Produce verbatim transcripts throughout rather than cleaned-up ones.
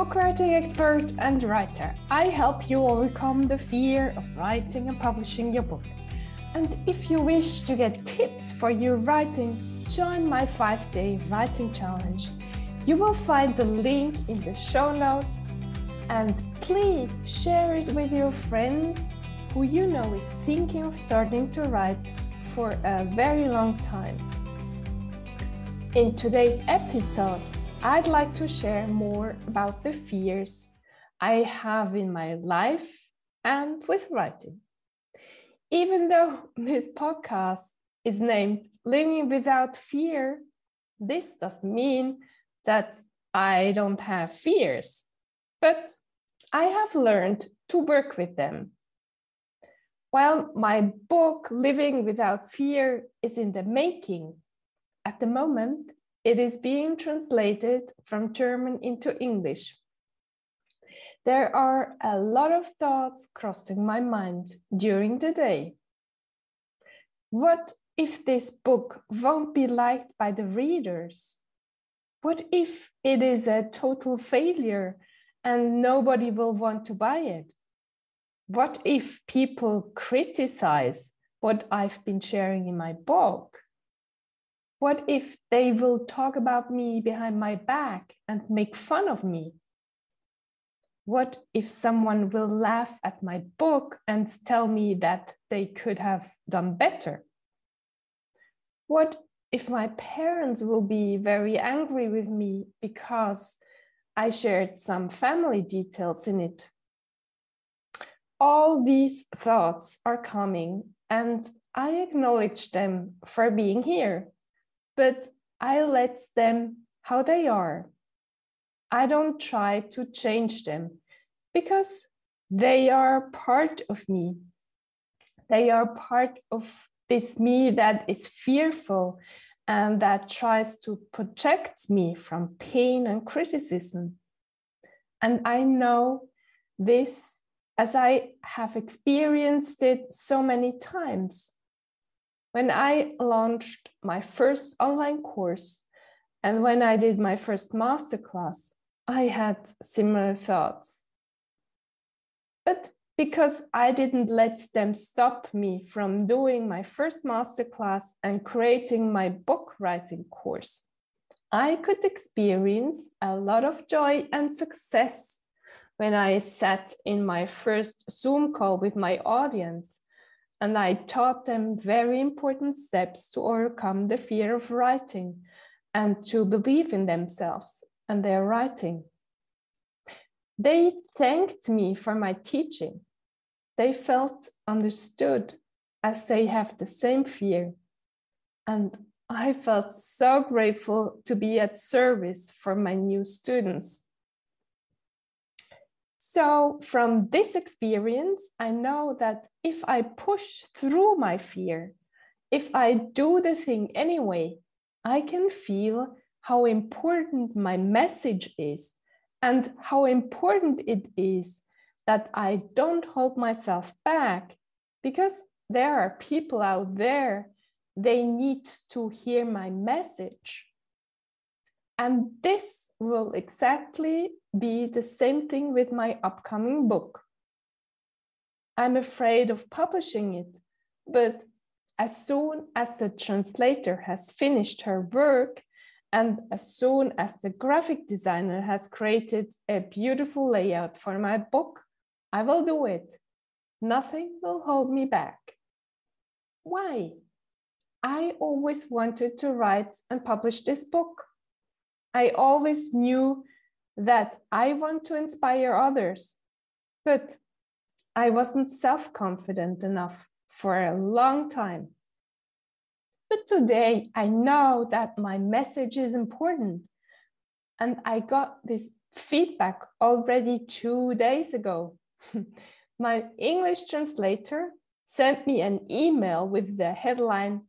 bookwriting expert and writer. I help you overcome the fear of writing and publishing your book. And if you wish to get tips for your writing, join my five-day writing challenge. You will find the link in the show notes. And please share it with your friend who you know is thinking of starting to write for a very long time. In today's episode, I'd like to share more about the fears I have in my life and with writing. Even though this podcast is named Living Without Fear, this doesn't mean that I don't have fears, but I have learned to work with them. While my book, Living Without Fear, is in the making, at the moment, it is being translated from German into English. There are a lot of thoughts crossing my mind during the day. What if this book won't be liked by the readers? What if it is a total failure and nobody will want to buy it? What if people criticize what I've been sharing in my book? What if they will talk about me behind my back and make fun of me? What if someone will laugh at my book and tell me that they could have done better? What if my parents will be very angry with me because I shared some family details in it? All these thoughts are coming, and I acknowledge them for being here, but I let them how they are. I don't try to change them because they are part of me. They are part of this me that is fearful and that tries to protect me from pain and criticism. And I know this as I have experienced it so many times. When I launched my first online course and when I did my first masterclass, I had similar thoughts, but because I didn't let them stop me from doing my first masterclass and creating my book writing course, I could experience a lot of joy and success when I sat in my first Zoom call with my audience and I taught them very important steps to overcome the fear of writing and to believe in themselves and their writing. They thanked me for my teaching. They felt understood as they have the same fear. And I felt so grateful to be at service for my new students. So from this experience, I know that if I push through my fear, if I do the thing anyway, I can feel how important my message is and how important it is that I don't hold myself back, because there are people out there, they need to hear my message. And this will exactly be the same thing with my upcoming book. I'm afraid of publishing it, but as soon as the translator has finished her work, and as soon as the graphic designer has created a beautiful layout for my book, I will do it. Nothing will hold me back. Why? I always wanted to write and publish this book. I always knew that I want to inspire others, but I wasn't self-confident enough for a long time. But today I know that my message is important, and I got this feedback already two days ago. My English translator sent me an email with the headline,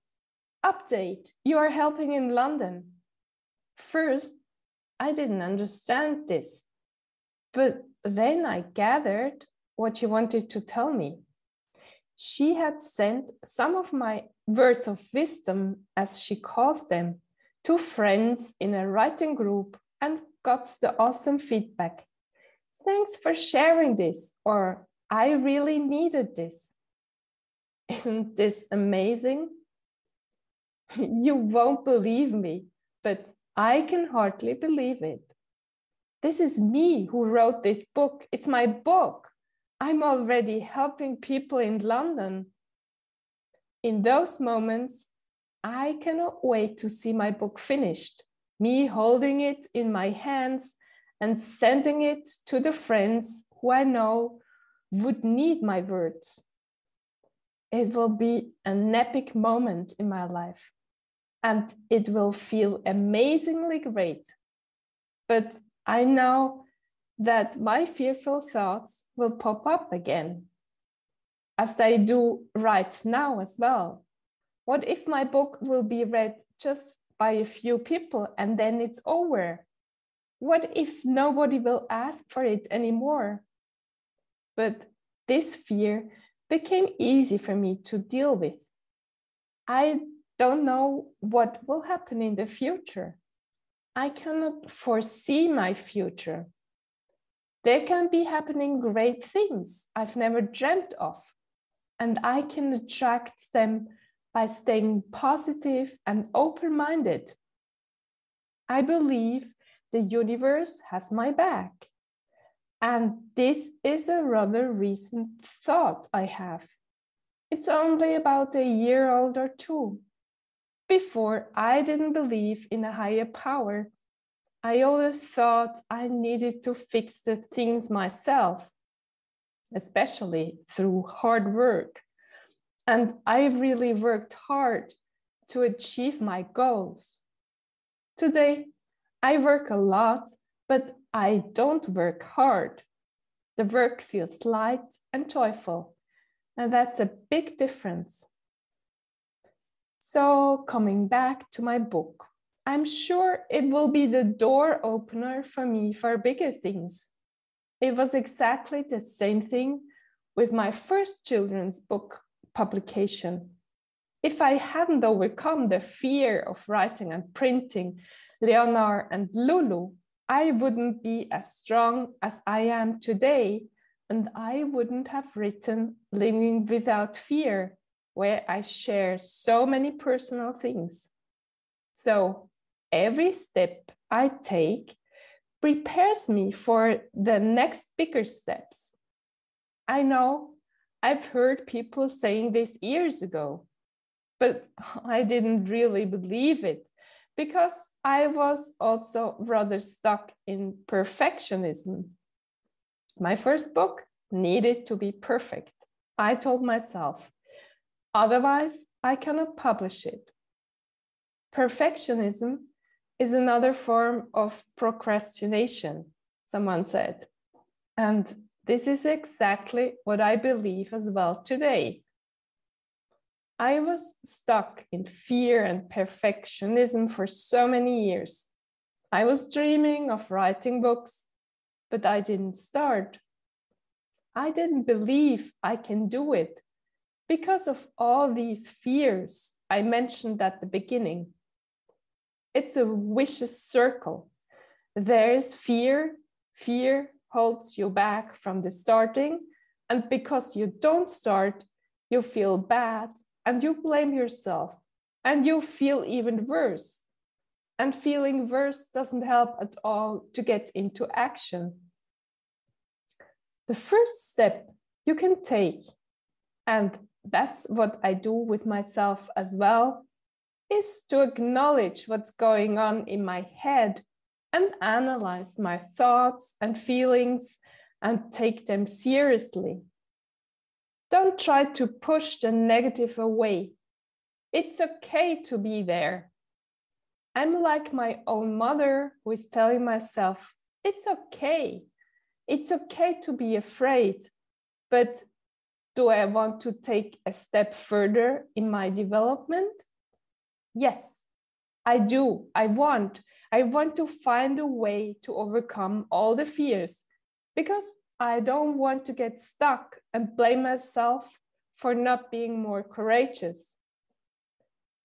"Update, you are helping in London." First, I didn't understand this, but then I gathered what she wanted to tell me. She had sent some of my words of wisdom, as she calls them, to friends in a writing group and got the awesome feedback thanks for sharing this, or I really needed this. Isn't this amazing? You won't believe me, but I can hardly believe it. This is me who wrote this book. It's my book. I'm already helping people in London. In those moments, I cannot wait to see my book finished, me holding it in my hands and sending it to the friends who I know would need my words. It will be an epic moment in my life, and it will feel amazingly great. But I know that my fearful thoughts will pop up again, as they do right now as well. What if my book will be read just by a few people and then it's over? What if nobody will ask for it anymore? But this fear became easy for me to deal with. I don't know what will happen in the future. I cannot foresee my future. There can be happening great things I've never dreamt of, and I can attract them by staying positive and open-minded. I believe the universe has my back. And this is a rather recent thought I have. It's only about a year old or two. Before, I didn't believe in a higher power. I always thought I needed to fix the things myself, especially through hard work. And I really worked hard to achieve my goals. Today, I work a lot, but I don't work hard. The work feels light and joyful, and that's a big difference. So coming back to my book, I'm sure it will be the door opener for me for bigger things. It was exactly the same thing with my first children's book publication. If I hadn't overcome the fear of writing and printing Leonard and Lulu, I wouldn't be as strong as I am today, and I wouldn't have written Living Without Fear, where I share so many personal things. So every step I take prepares me for the next bigger steps. I know I've heard people saying this years ago, but I didn't really believe it, because I was also rather stuck in perfectionism. My first book needed to be perfect, I told myself. Otherwise, I cannot publish it. Perfectionism is another form of procrastination, someone said. And this is exactly what I believe as well today. I was stuck in fear and perfectionism for so many years. I was dreaming of writing books, but I didn't start. I didn't believe I can do it because of all these fears I mentioned at the beginning. It's a vicious circle. There's fear. Fear holds you back from the starting, and because you don't start, you feel bad. And you blame yourself, and you feel even worse. And feeling worse doesn't help at all to get into action. The first step you can take, and that's what I do with myself as well, is to acknowledge what's going on in my head and analyze my thoughts and feelings and take them seriously. Don't try to push the negative away. It's okay to be there. I'm like my own mother who is telling myself, it's okay. It's okay to be afraid, but do I want to take a step further in my development? Yes, I do. I want. I want to find a way to overcome all the fears, because I don't want to get stuck and blame myself for not being more courageous.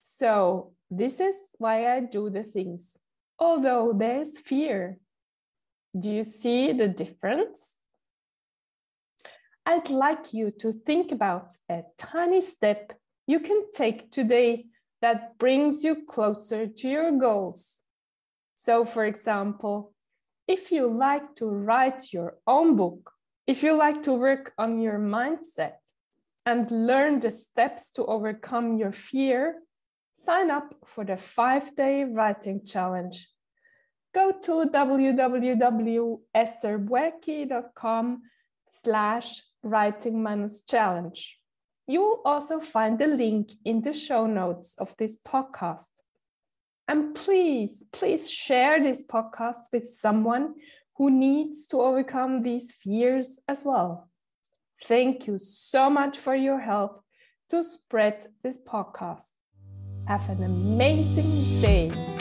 So this is why I do the things, although there's fear. Do you see the difference? I'd like you to think about a tiny step you can take today that brings you closer to your goals. So, for example, if you like to write your own book, if you like to work on your mindset and learn the steps to overcome your fear, sign up for the five-day writing challenge. Go to w w w dot esther buerki dot com slash writing minus challenge. You will also find the link in the show notes of this podcast. And please, please share this podcast with someone who needs to overcome these fears as well. Thank you so much for your help to spread this podcast. Have an amazing day.